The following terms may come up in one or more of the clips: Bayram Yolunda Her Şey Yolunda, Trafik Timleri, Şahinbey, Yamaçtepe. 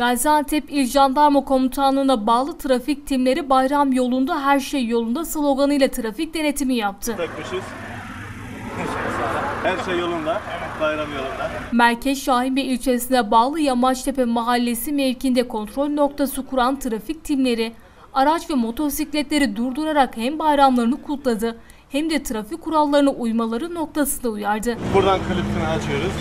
Gaziantep İl Jandarma Komutanlığı'na bağlı trafik timleri Bayram Yolunda Her Şey Yolunda sloganıyla trafik denetimi yaptı. Her şey yolunda, bayram yolunda. Merkez Şahinbey ilçesine bağlı Yamaçtepe mahallesi mevkinde kontrol noktası kuran trafik timleri araç ve motosikletleri durdurarak hem bayramlarını kutladı hem de trafik kurallarına uymaları noktasında uyardı. Buradan klipini açıyoruz.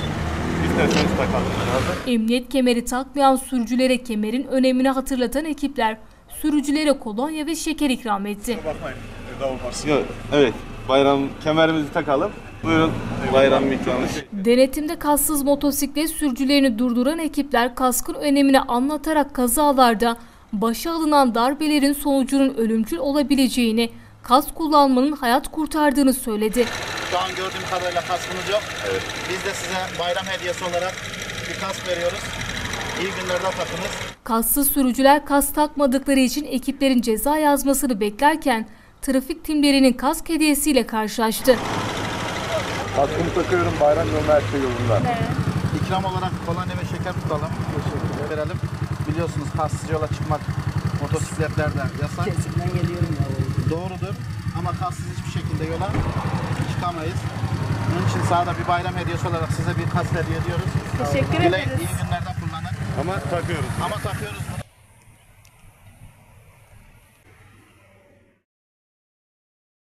Emniyet kemeri takmayan sürücülere kemerin önemini hatırlatan ekipler sürücülere kolonya ve şeker ikram etti. Evet, bayram kemerimizi takalım. Buyurun, bayram ikramı. Denetimde kasksız motosiklet sürücülerini durduran ekipler kaskın önemini anlatarak kazalarda başa alınan darbelerin sonucunun ölümcül olabileceğini, kask kullanmanın hayat kurtardığını söyledi. Şu an gördüğüm kadarıyla kaskımız yok. Evet. Biz de size bayram hediyesi olarak bir kask veriyoruz. İyi günlerde takınız. Kasksız sürücüler kask takmadıkları için ekiplerin ceza yazmasını beklerken trafik timlerinin kask hediyesiyle karşılaştı. Kaskımı takıyorum, bayram yolunda her şey yolunda. Evet. İkram olarak kolonya ve şeker tutalım. Teşekkür ederim. Biliyorsunuz kasksız yola çıkmak motosikletlerden yasak. Kesinlikle geliyorum ya. Doğrudur ama kasksız hiçbir şekilde yola çıkamayız. Bunun için sahada bir bayram hediyesi olarak size bir kask hediye ediyoruz. Teşekkür ederiz. İyi günlerde kullanın. Ama takıyoruz.